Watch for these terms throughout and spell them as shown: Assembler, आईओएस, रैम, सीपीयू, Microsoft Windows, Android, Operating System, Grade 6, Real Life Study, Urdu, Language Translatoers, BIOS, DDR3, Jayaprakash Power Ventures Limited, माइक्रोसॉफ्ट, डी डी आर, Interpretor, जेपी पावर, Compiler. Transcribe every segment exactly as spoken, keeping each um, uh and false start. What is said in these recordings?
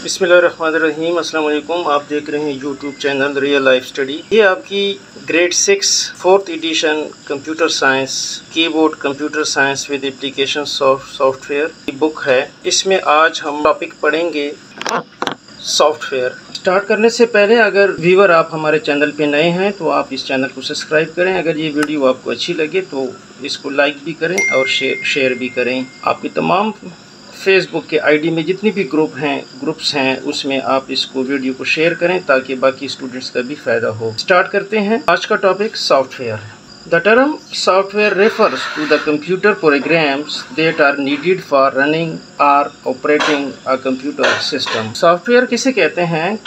बिस्मिल्लाहिर्रहमानिर्रहीम, अस्सलाम वालेकुम। आप देख रहे हैं YouTube channel real life study. ये आपकी grade six fourth edition computer science keyboard computer science with application software की बुक है। इसमें आज हम टॉपिक पढ़ेंगे सॉफ्टवेयर। स्टार्ट करने से पहले अगर व्यूवर आप हमारे चैनल पे नए हैं तो आप इस चैनल को सब्सक्राइब करें। अगर ये वीडियो आपको अच्छी लगे तो इसको लाइक भी करें और शेयर शेयर भी करें। आपके तमाम फेसबुक के आईडी में जितने भी ग्रुप हैं ग्रुप्स हैं उसमें आप इसको वीडियो को शेयर करें ताकि बाकी स्टूडेंट्स का भी फ़ायदा हो। स्टार्ट करते हैं। आज का टॉपिक सॉफ्टवेयर है। The term software refers to the computer programs that are needed for running or operating a computer system. Software किसे कहते हैं?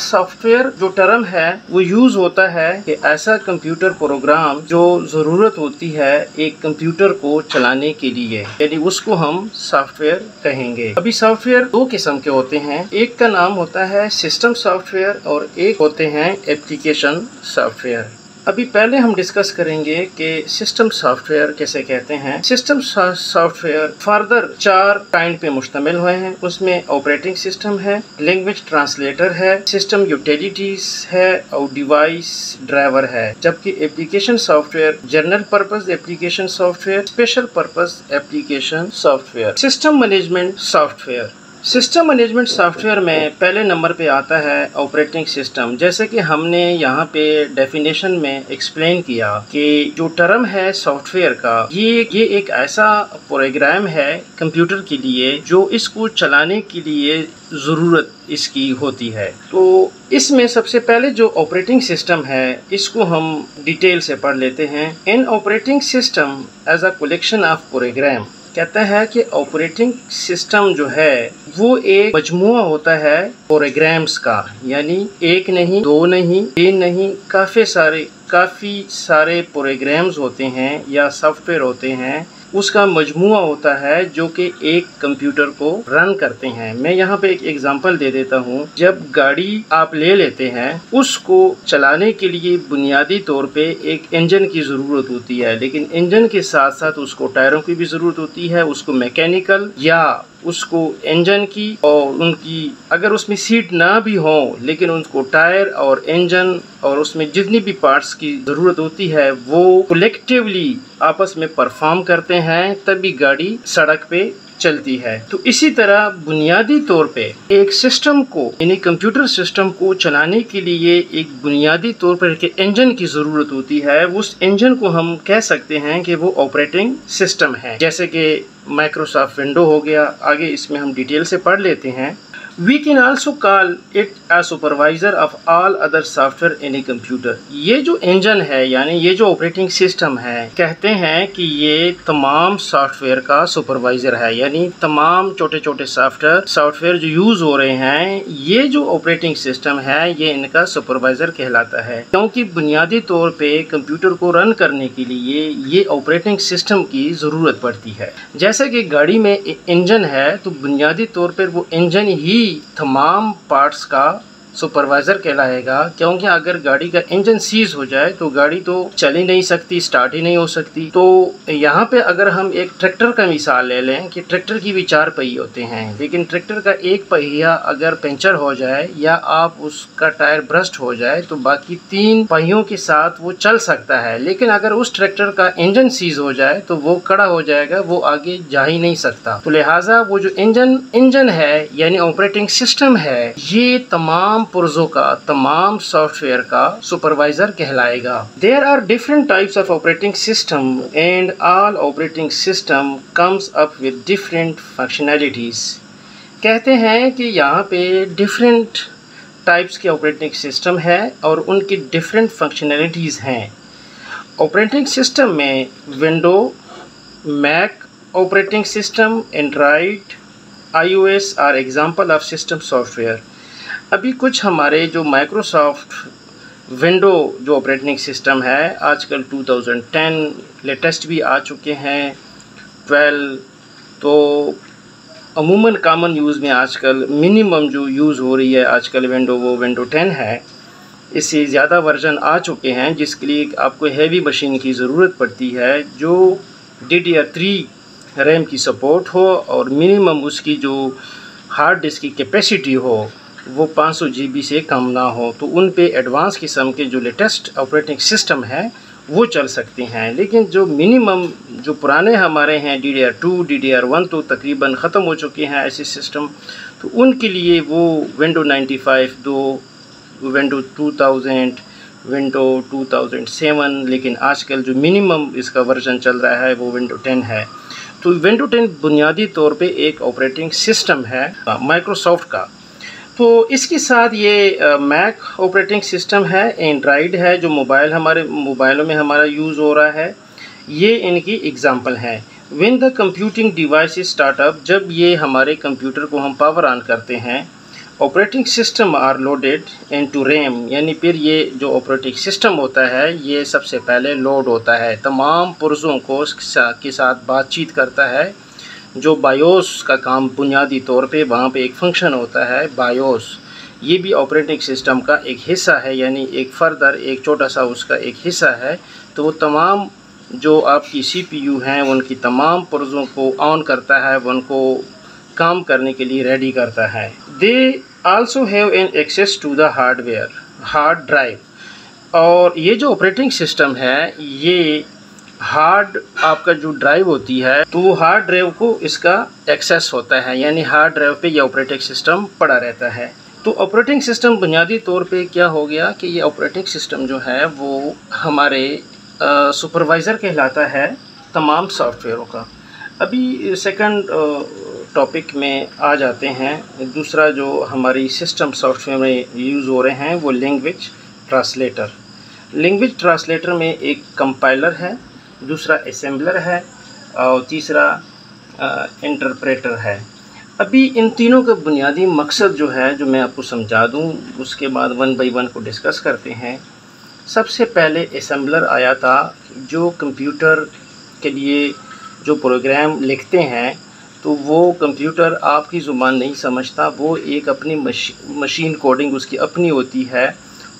सॉफ्टवेयर जो टर्म है वो यूज़ होता है कि ऐसा कंप्यूटर प्रोग्राम जो ज़रूरत होती है एक कंप्यूटर को चलाने के लिए, यानी उसको हम सॉफ्टवेयर कहेंगे। अभी सॉफ्टवेयर दो किस्म के होते हैं, एक का नाम होता है सिस्टम सॉफ्टवेयर और एक होते हैं एप्लीकेशन सॉफ्टवेयर। अभी पहले हम डिस्कस करेंगे कि सिस्टम सॉफ्टवेयर कैसे कहते हैं। सिस्टम सॉफ्टवेयर फर्दर चार काइंड पे मुश्तमिल हुए हैं। उसमें ऑपरेटिंग सिस्टम है, लैंग्वेज ट्रांसलेटर है, सिस्टम यूटिलिटीज है और डिवाइस ड्राइवर है। जबकि application software general purpose application software, special purpose application software. System management software, system management software में पहले नंबर पे आता है ऑपरेटिंग सिस्टम। जैसे कि हमने यहाँ पे डेफिनेशन में एक्सप्लेन किया कि जो टर्म है सॉफ्टवेयर का, ये ये एक ऐसा प्रोग्राम है कंप्यूटर के लिए जो इसको चलाने के लिए ज़रूरत इसकी होती है। तो इसमें सबसे पहले जो ऑपरेटिंग सिस्टम है इसको हम डिटेल से पढ़ लेते हैं। An operating system as a collection of program, कहता है कि ऑपरेटिंग सिस्टम जो है वो एक मजमुआ होता है प्रोग्राम्स का, यानी एक नहीं, दो नहीं, तीन नहीं, काफ़ी सारे काफ़ी सारे प्रोग्राम्स होते हैं या सॉफ्टवेयर होते हैं, उसका मजमुआ होता है जो कि एक कंप्यूटर को रन करते हैं। मैं यहाँ पे एक एग्जांपल दे देता हूँ। जब गाड़ी आप ले लेते हैं उसको चलाने के लिए बुनियादी तौर पे एक इंजन की ज़रूरत होती है, लेकिन इंजन के साथ साथ उसको टायरों की भी ज़रूरत होती है। उसको मैकेनिकल या उसको इंजन की और उनकी अगर उसमें सीट ना भी हो लेकिन उनको टायर और इंजन और उसमें जितनी भी पार्ट्स की ज़रूरत होती है वो कलेक्टिवली आपस में परफॉर्म करते हैं, तभी गाड़ी सड़क पे चलती है। तो इसी तरह बुनियादी तौर पे एक सिस्टम को यानी कंप्यूटर सिस्टम को चलाने के लिए एक बुनियादी तौर पर एक इंजन की ज़रूरत होती है। उस इंजन को हम कह सकते हैं कि वो ऑपरेटिंग सिस्टम है। जैसे कि माइक्रोसॉफ्ट विंडो हो गया, आगे इसमें हम डिटेल से पढ़ लेते हैं। We can also call it a supervisor of all other software in a computer. ये जो इंजन है यानी ये जो ऑपरेटिंग सिस्टम है, कहते हैं कि ये तमाम सॉफ्टवेयर का सुपरवाइज़र है, यानी तमाम छोटे छोटे सॉफ्टवेयर सॉफ्टवेयर जो यूज़ हो रहे हैं ये जो ऑपरेटिंग सिस्टम है ये इनका सुपरवाइज़र कहलाता है। क्योंकि बुनियादी तौर पे कंप्यूटर को रन करने के लिए ये ऑपरेटिंग सिस्टम की ज़रूरत पड़ती है। जैसे कि गाड़ी में इंजन है तो बुनियादी तौर पर वो इंजन ही तमाम पार्ट्स का सुपरवाइज़र कहलाएगा, क्योंकि अगर गाड़ी का इंजन सीज हो जाए तो गाड़ी तो चल ही नहीं सकती, स्टार्ट ही नहीं हो सकती। तो यहाँ पे अगर हम एक ट्रैक्टर का मिसाल ले लें कि ट्रैक्टर की भी चार पहिए होते हैं, लेकिन ट्रैक्टर का एक पहिया अगर पंचर हो जाए या आप उसका टायर ब्रस्ट हो जाए तो बाकी तीन पहियों के साथ वो चल सकता है, लेकिन अगर उस ट्रैक्टर का इंजन सीज हो जाए तो वो खड़ा हो जाएगा, वो आगे जा ही नहीं सकता। तो लिहाजा वो जो इंजन इंजन है यानी ऑपरेटिंग सिस्टम है ये तमाम पुर्जों का तमाम सॉफ्टवेयर का सुपरवाइजर कहलाएगा। There are different types of operating system and all operating system comes up with different functionalities. कहते हैं कि यहाँ पे डिफरेंट टाइप्स के ऑपरेटिंग सिस्टम है और उनकी डिफरेंट फंक्शनैलिटीज हैं। ऑपरेटिंग सिस्टम में window, Mac operating system, Android, आईओएस are example of system software. अभी कुछ हमारे जो माइक्रोसॉफ्ट विंडो जो ऑपरेटिंग सिस्टम है आजकल दो हज़ार दस लेटेस्ट भी आ चुके हैं बारह, तो अमूमन कॉमन यूज़ में आजकल मिनिमम जो यूज़ हो रही है आजकल विंडो वो विंडो दस है। इससे ज़्यादा वर्जन आ चुके हैं जिसके लिए आपको हैवी मशीन की ज़रूरत पड़ती है जो डी डी आर three रैम की सपोर्ट हो और मिनिमम उसकी जो हार्ड डिस्क की कैपेसिटी हो वो पाँच सौ जीबी से कम ना हो, तो उन पे एडवांस किस्म के जो लेटेस्ट ऑपरेटिंग सिस्टम है वो चल सकते हैं। लेकिन जो मिनिमम जो पुराने हमारे हैं डी डी आर two डी डी आर one तो तकरीबन ख़त्म हो चुके हैं ऐसे सिस्टम, तो उनके लिए वो विंडो नाइन्टी फाइव, दो window two thousand, window two thousand seven, लेकिन आजकल जो मिनिमम इसका वर्जन चल रहा है वो विंडो टेन है। तो विंडो टेन बुनियादी तौर पे एक ऑपरेटिंग सिस्टम है माइक्रोसॉफ्ट का। तो इसके साथ ये मैक ऑपरेटिंग सिस्टम है, एंड्राइड है जो मोबाइल हमारे मोबाइलों में हमारा यूज़ हो रहा है, ये इनकी एग्ज़ाम्पल हैं। When the computing device start up, जब ये हमारे कंप्यूटर को हम पावर ऑन करते हैं, operating system are loaded into रैम, यानी फिर ये जो ऑपरेटिंग सिस्टम होता है ये सबसे पहले लोड होता है, तमाम पुर्जों को के साथ बातचीत करता है। जो बायोस का काम बुनियादी तौर पे वहाँ पे एक फंक्शन होता है बायोस, ये भी ऑपरेटिंग सिस्टम का एक हिस्सा है, यानी एक फर्दर एक छोटा सा उसका एक हिस्सा है। तो वो तमाम जो आपकी सीपीयू हैं उनकी तमाम पुर्जों को ऑन करता है, उनको काम करने के लिए रेडी करता है। They also have an access to the hardware, hard drive, और ये जो ऑपरेटिंग सिस्टम है ये हार्ड आपका जो ड्राइव होती है तो वो हार्ड ड्राइव को इसका एक्सेस होता है, यानी हार्ड ड्राइव पे ये ऑपरेटिंग सिस्टम पड़ा रहता है। तो ऑपरेटिंग सिस्टम बुनियादी तौर पे क्या हो गया कि ये ऑपरेटिंग सिस्टम जो है वो हमारे सुपरवाइज़र कहलाता है तमाम सॉफ्टवेयरों का। अभी सेकंड टॉपिक में आ जाते हैं। दूसरा जो हमारी सिस्टम सॉफ्टवेयर में यूज़ हो रहे हैं वो लैंग्वेज ट्रांसलेटर। लैंग्वेज ट्रांसलेटर में एक कंपाइलर है, दूसरा असेंबलर है और तीसरा इंटरप्रेटर है। अभी इन तीनों का बुनियादी मकसद जो है जो मैं आपको समझा दूं, उसके बाद वन बाई वन को डिस्कस करते हैं। सबसे पहले असेंबलर आया था, जो कंप्यूटर के लिए जो प्रोग्राम लिखते हैं तो वो कंप्यूटर आपकी ज़ुबान नहीं समझता, वो एक अपनी मशीन कोडिंग उसकी अपनी होती है,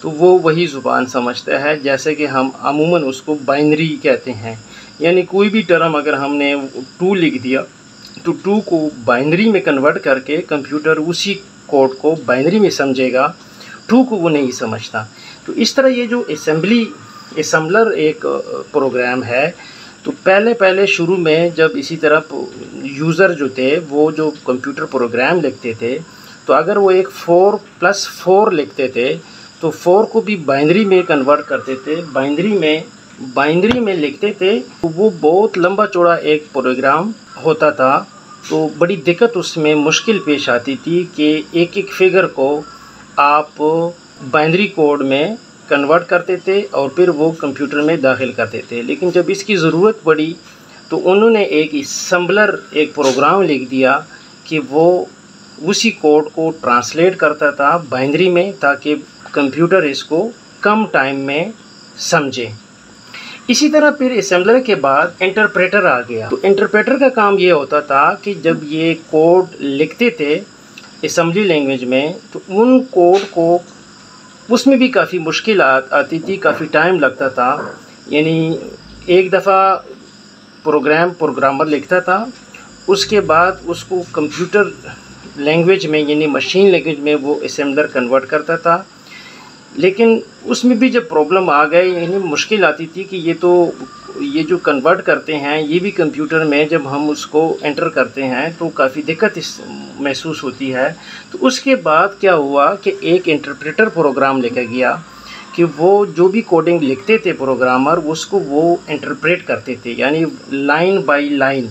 तो वो वही ज़ुबान समझता है। जैसे कि हम अमूमन उसको बाइनरी कहते हैं, यानी कोई भी टर्म अगर हमने टू लिख दिया तो टू को बाइनरी में कन्वर्ट करके कंप्यूटर उसी कोड को बाइनरी में समझेगा, टू को वो नहीं समझता। तो इस तरह ये जो असेंबली असेंबलर एक प्रोग्राम है, तो पहले पहले शुरू में जब इसी तरह यूज़र जो थे वो जो कंप्यूटर प्रोग्राम लिखते थे तो अगर वो एक फोर प्लस फोर लिखते थे तो फोर को भी बाइनरी में कन्वर्ट करते थे, बाइनरी में बाइनरी में लिखते थे, तो वो बहुत लंबा चौड़ा एक प्रोग्राम होता था। तो बड़ी दिक्कत उसमें मुश्किल पेश आती थी कि एक एक फिगर को आप बाइनरी कोड में कन्वर्ट करते थे और फिर वो कंप्यूटर में दाखिल करते थे। लेकिन जब इसकी ज़रूरत पड़ी तो उन्होंने एक असेंबलर एक प्रोग्राम लिख दिया कि वो उसी कोड को ट्रांसलेट करता था बाइनरी में, ताकि कंप्यूटर इसको कम टाइम में समझे। इसी तरह फिर असेंबलर के बाद इंटरप्रेटर आ गया। तो इंटरप्रेटर का काम ये होता था कि जब ये कोड लिखते थे असेंबली लैंग्वेज में तो उन कोड को उसमें भी काफ़ी मुश्किल आती थी, काफ़ी टाइम लगता था। यानी एक दफ़ा प्रोग्राम प्रोग्रामर लिखता था, उसके बाद उसको कंप्यूटर लैंग्वेज में यानी मशीन लैंग्वेज में वो असेंबलर कन्वर्ट करता था, लेकिन उसमें भी जब प्रॉब्लम आ गई यानी मुश्किल आती थी कि ये तो ये जो कन्वर्ट करते हैं ये भी कंप्यूटर में जब हम उसको एंटर करते हैं तो काफ़ी दिक्कत इस महसूस होती है। तो उसके बाद क्या हुआ कि एक इंटरप्रेटर प्रोग्राम लिखा गया कि वो जो भी कोडिंग लिखते थे प्रोग्रामर उसको वो इंटरप्रेट करते थे, यानी line by line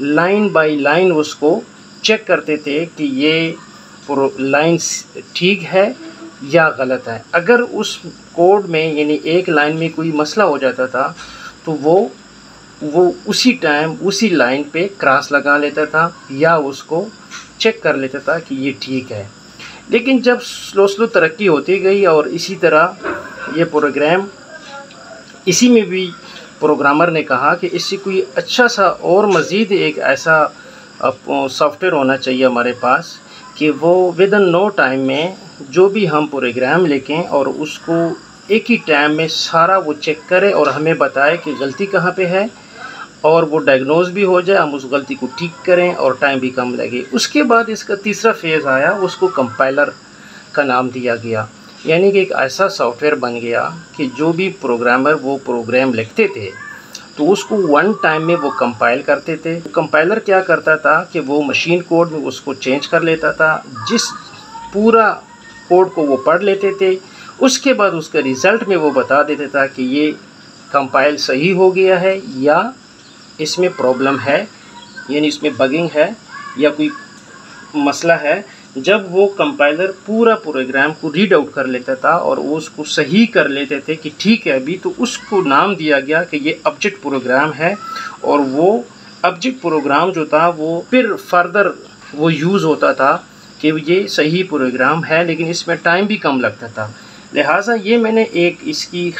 line by line उसको चेक करते थे कि ये लाइन्स ठीक है या गलत है। अगर उस कोड में यानी एक लाइन में कोई मसला हो जाता था तो वो वो उसी टाइम उसी लाइन पे क्रॉस लगा लेता था या उसको चेक कर लेता था कि ये ठीक है। लेकिन जब स्लो स्लो तरक्की होती गई और इसी तरह ये प्रोग्राम इसी में भी प्रोग्रामर ने कहा कि इससे कोई अच्छा सा और मज़ीद एक ऐसा सॉफ्टवेयर होना चाहिए हमारे पास कि वो विद इन नो टाइम में जो भी हम प्रोग्राम लिखें और उसको एक ही टाइम में सारा वो चेक करे और हमें बताए कि गलती कहाँ पे है और वो डायग्नोज भी हो जाए, हम उस गलती को ठीक करें और टाइम भी कम लगे। उसके बाद इसका तीसरा फेज़ आया, उसको कंपाइलर का नाम दिया गया, यानी कि एक ऐसा सॉफ्टवेयर बन गया कि जो भी प्रोग्रामर वो प्रोग्राम लिखते थे तो उसको वन टाइम में वो कंपाइल करते थे। कंपाइलर क्या करता था कि वो मशीन कोड में उसको चेंज कर लेता था, जिस पूरा कोड को वो पढ़ लेते थे, उसके बाद उसका रिज़ल्ट में वो बता देता था कि ये कंपाइल सही हो गया है या इसमें प्रॉब्लम है, यानी इसमें बगिंग है या कोई मसला है। जब वो कंपाइलर पूरा प्रोग्राम को रीड आउट कर लेता था और वो उसको सही कर लेते थे कि ठीक है अभी, तो उसको नाम दिया गया कि ये ऑब्जेक्ट प्रोग्राम है। और वो ऑब्जेक्ट प्रोग्राम जो था वो फिर फर्दर वो यूज़ होता था कि ये सही प्रोग्राम है, लेकिन इसमें टाइम भी कम लगता था। लिहाजा ये मैंने एक इसकी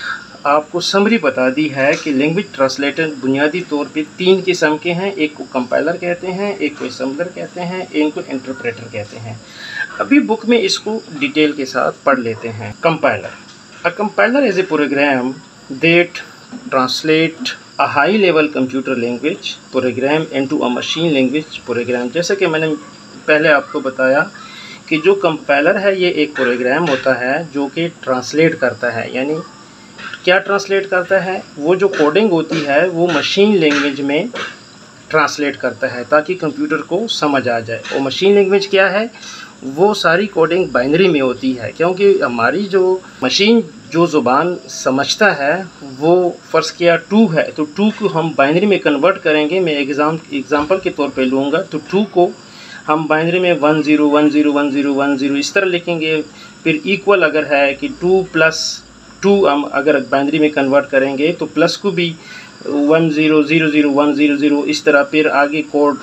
आपको समरी बता दी है कि लैंग्वेज ट्रांसलेटर बुनियादी तौर पे तीन किस्म के हैं, एक को कंपाइलर कहते हैं, एक को एसेंबलर कहते हैं, एक को इंटरप्रेटर कहते हैं। अभी बुक में इसको डिटेल के साथ पढ़ लेते हैं। Compiler, a compiler is a program that translate a high level computer language program into a machine language program. जैसे कि मैंने पहले आपको बताया कि जो कंपाइलर है ये एक प्रोग्राम होता है जो कि ट्रांसलेट करता है, यानी क्या ट्रांसलेट करता है, वो जो कोडिंग होती है वो मशीन लैंग्वेज में ट्रांसलेट करता है ताकि कंप्यूटर को समझ आ जाए। और मशीन लैंग्वेज क्या है, वो सारी कोडिंग बाइनरी में होती है, क्योंकि हमारी जो मशीन जो ज़ुबान समझता है वो फ़र्ज़ किया टू है, तो टू को हम बाइनरी में कन्वर्ट करेंगे। मैं एग्ज़ाम एग्ज़ाम्पल के तौर पे लूँगा, तो टू को हम बाइनरी में one zero one zero one zero one zero इस तरह लिखेंगे। फिर इक्वल अगर है कि टू प्लस टू, हम अगर बाइनरी में कन्वर्ट करेंगे तो प्लस को भी one zero zero zero one zero zero इस तरह, फिर आगे कोड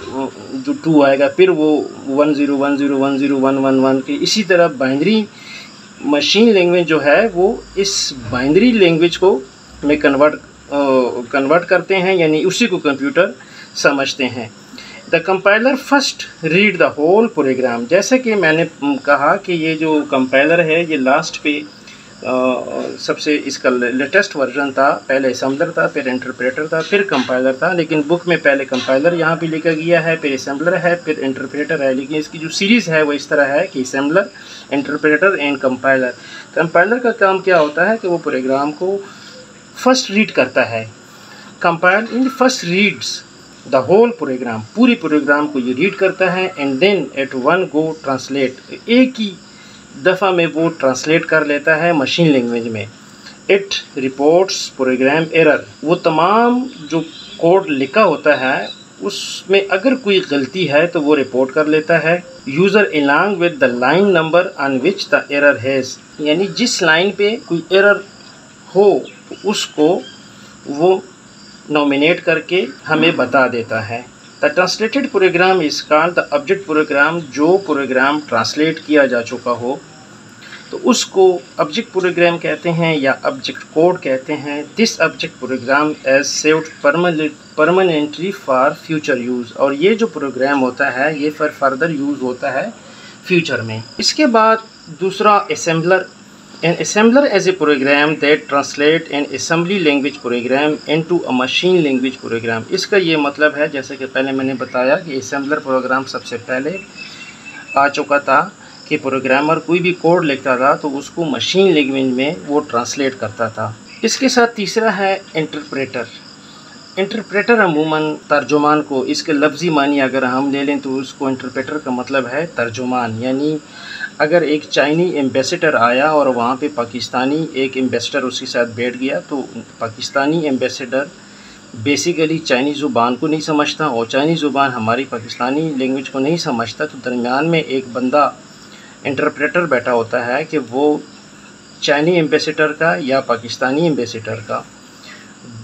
जो टू आएगा फिर वो one zero one zero one zero one one one के इसी तरह बाइनरी मशीन लैंग्वेज जो है वो इस बाइनरी लैंग्वेज को में कन्वर्ट कन्वर्ट करते हैं, यानी उसी को कंप्यूटर समझते हैं। The compiler first read the whole program. जैसे कि मैंने कहा कि ये जो कंपाइलर है ये लास्ट पे Uh, सबसे इसका लेटेस्ट वर्जन था, पहले असेंबलर था, फिर इंटरप्रेटर था, फिर कंपाइलर था, लेकिन बुक में पहले कंपाइलर यहाँ पे लिखा गया है, फिर असेंबलर है, फिर इंटरप्रेटर है, लेकिन इसकी जो सीरीज़ है वो इस तरह है कि assembler, interpreter and compiler. Compiler का काम क्या होता है कि वो प्रोग्राम को फर्स्ट रीड करता है। Compile in first reads the whole program, पूरी प्रोग्राम को ये रीड करता है। And then at one go translate, एक ही दफ़ा में वो ट्रांसलेट कर लेता है मशीन लैंग्वेज में। इट रिपोर्ट्स प्रोग्राम एरर, वो तमाम जो कोड लिखा होता है उसमें अगर कोई गलती है तो वो रिपोर्ट कर लेता है। User along with the line number on which the error has, यानी जिस लाइन पे कोई एरर हो तो उसको वो नॉमिनेट करके हमें बता देता है। The translated program is called the object program. जो प्रोग्राम ट्रांसलेट किया जा चुका हो तो उसको ऑब्जेक्ट प्रोग्राम कहते हैं या ऑब्जेक्ट कोड कहते हैं। This object program as saved permanently for future use, और ये जो प्रोग्राम होता है ये फॉर फर्दर यूज़ होता है फ्यूचर में। इसके बाद दूसरा assembler, an assembler as a program that translate an assembly language program into a machine language program. इसका ये मतलब है, जैसे कि पहले मैंने बताया कि असेंबलर प्रोग्राम सबसे पहले आ चुका था कि प्रोग्रामर कोई भी कोड लिखता था तो उसको मशीन लैंग्वेज में वो ट्रांसलेट करता था। इसके साथ तीसरा है इंटरप्रेटर। इंटरप्रेटर अमूमन तर्जुमान को, इसके लफ्ज़ी मानी अगर हम ले लें तो उसको इंटरप्रेटर का मतलब है तर्जुमान, यानी अगर एक चाइनी एम्बेसडर आया और वहाँ पे पाकिस्तानी एक एम्बेसडर उसके साथ बैठ गया, तो पाकिस्तानी एम्बेसडर बेसिकली चाइनी ज़ुबान को नहीं समझता और चाइनी ज़ुबान हमारी पाकिस्तानी लैंग्वेज को नहीं समझता, तो दरमियान में एक बंदा इंटरप्रेटर बैठा होता है कि वो चाइनी एम्बेसडर का या पाकिस्तानी एम्बेसडर का,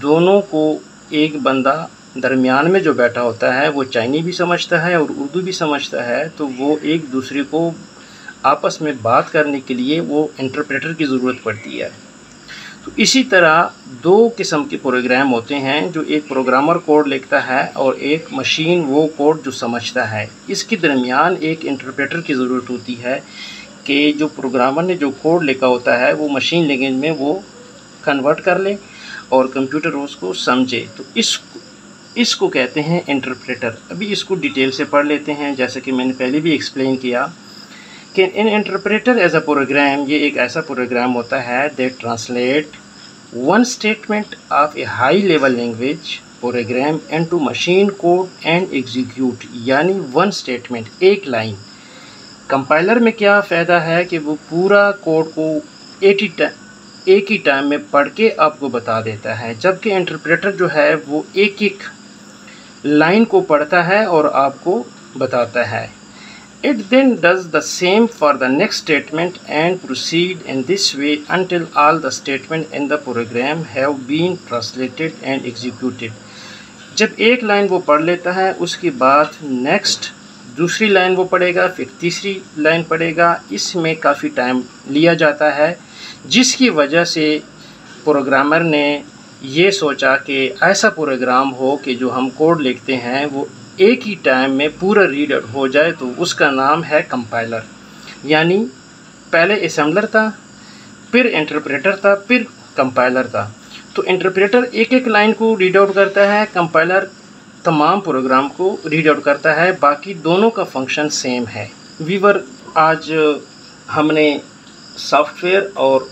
दोनों को एक बंदा दरमियान में जो बैठा होता है वो चाइनी भी समझता है और उर्दू भी समझता है, तो वो एक दूसरे को आपस में बात करने के लिए वो इंटरप्रेटर की ज़रूरत पड़ती है। तो इसी तरह दो किस्म के प्रोग्राम होते हैं, जो एक प्रोग्रामर कोड लिखता है और एक मशीन वो कोड जो समझता है, इसके दरमियान एक इंटरप्रेटर की ज़रूरत होती है कि जो प्रोग्रामर ने जो कोड लिखा होता है वो मशीन लैंग्वेज में वो कन्वर्ट कर ले और कंप्यूटर उसको समझे। तो इस इसको कहते हैं इंटरप्रेटर। अभी इसको डिटेल से पढ़ लेते हैं। जैसे कि मैंने पहले भी एक्सप्लेन किया कि इन इंटरप्रेटर एज अ प्रोग्राम, ये एक ऐसा प्रोग्राम होता है that translate one statement of a high level language program and to machine code and execute, यानी वन स्टेटमेंट, एक लाइन। कंपाइलर में क्या फ़ायदा है कि वो पूरा कोड को एटी एक ही टाइम में पढ़ के आपको बता देता है, जबकि इंटरप्रेटर जो है वो एक एक लाइन को पढ़ता है और आपको बताता है। It then does the same for the next statement and proceed in this way until all the statement in the program have been translated and executed. जब एक लाइन वो पढ़ लेता है उसके बाद नेक्स्ट दूसरी लाइन वो पढ़ेगा, फिर तीसरी लाइन पढ़ेगा। इसमें काफ़ी टाइम लिया जाता है, जिसकी वजह से प्रोग्रामर ने ये सोचा कि ऐसा प्रोग्राम हो कि जो हम कोड लिखते हैं वो एक ही टाइम में पूरा रीड हो जाए, तो उसका नाम है कंपाइलर। यानी पहले असेंबलर था, फिर इंटरप्रेटर था, फिर कंपाइलर था। तो इंटरप्रेटर एक एक लाइन को रीड आउट करता है, कंपाइलर तमाम प्रोग्राम को रीड आउट करता है, बाकी दोनों का फंक्शन सेम है। वीवर, आज हमने सॉफ्टवेयर और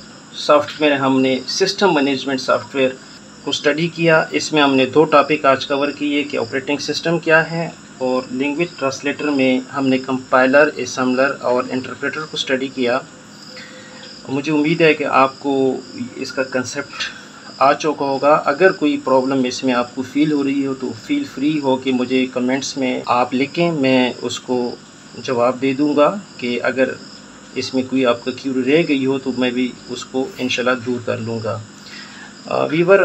सॉफ्टवेयर हमने सिस्टम मैनेजमेंट सॉफ्टवेयर को स्टडी किया। इसमें हमने दो टॉपिक आज कवर किए कि ऑपरेटिंग सिस्टम क्या है, और लैंग्वेज ट्रांसलेटर में हमने कंपाइलर, असेंबलर और इंटरप्रेटर को स्टडी किया। मुझे उम्मीद है कि आपको इसका कंसेप्ट आ चुका होगा। अगर कोई प्रॉब्लम इसमें आपको फील हो रही हो तो फील फ्री हो कि मुझे कमेंट्स में आप लिखें, मैं उसको जवाब दे दूँगा। कि अगर इसमें कोई आपका क्यूरी रह गई हो तो मैं भी उसको इंशाल्लाह दूर कर लूँगा। वीवर,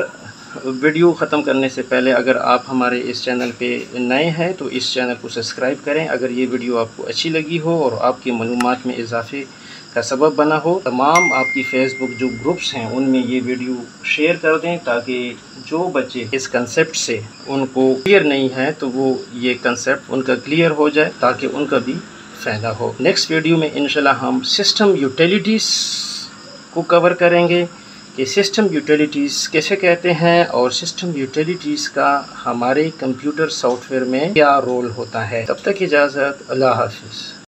वीडियो ख़त्म करने से पहले अगर आप हमारे इस चैनल पे नए हैं तो इस चैनल को सब्सक्राइब करें। अगर ये वीडियो आपको अच्छी लगी हो और आपकी मालूमात में इजाफे का सबब बना हो, तमाम आपकी फ़ेसबुक जो ग्रुप्स हैं उनमें ये वीडियो शेयर कर दें, ताकि जो बच्चे इस कंसेप्ट से उनको क्लियर नहीं है तो वो ये कंसेप्ट उनका क्लियर हो जाए, ताकि उनका भी फ़ायदा हो। नेक्स्ट वीडियो में इंशाल्लाह हम सिस्टम यूटिलिटीज़ को कवर करेंगे कि सिस्टम यूटिलिटीज़ कैसे कहते हैं और सिस्टम यूटिलिटीज़ का हमारे कंप्यूटर सॉफ्टवेयर में क्या रोल होता है। तब तक इजाज़त, अल्लाह हाफ़िज़।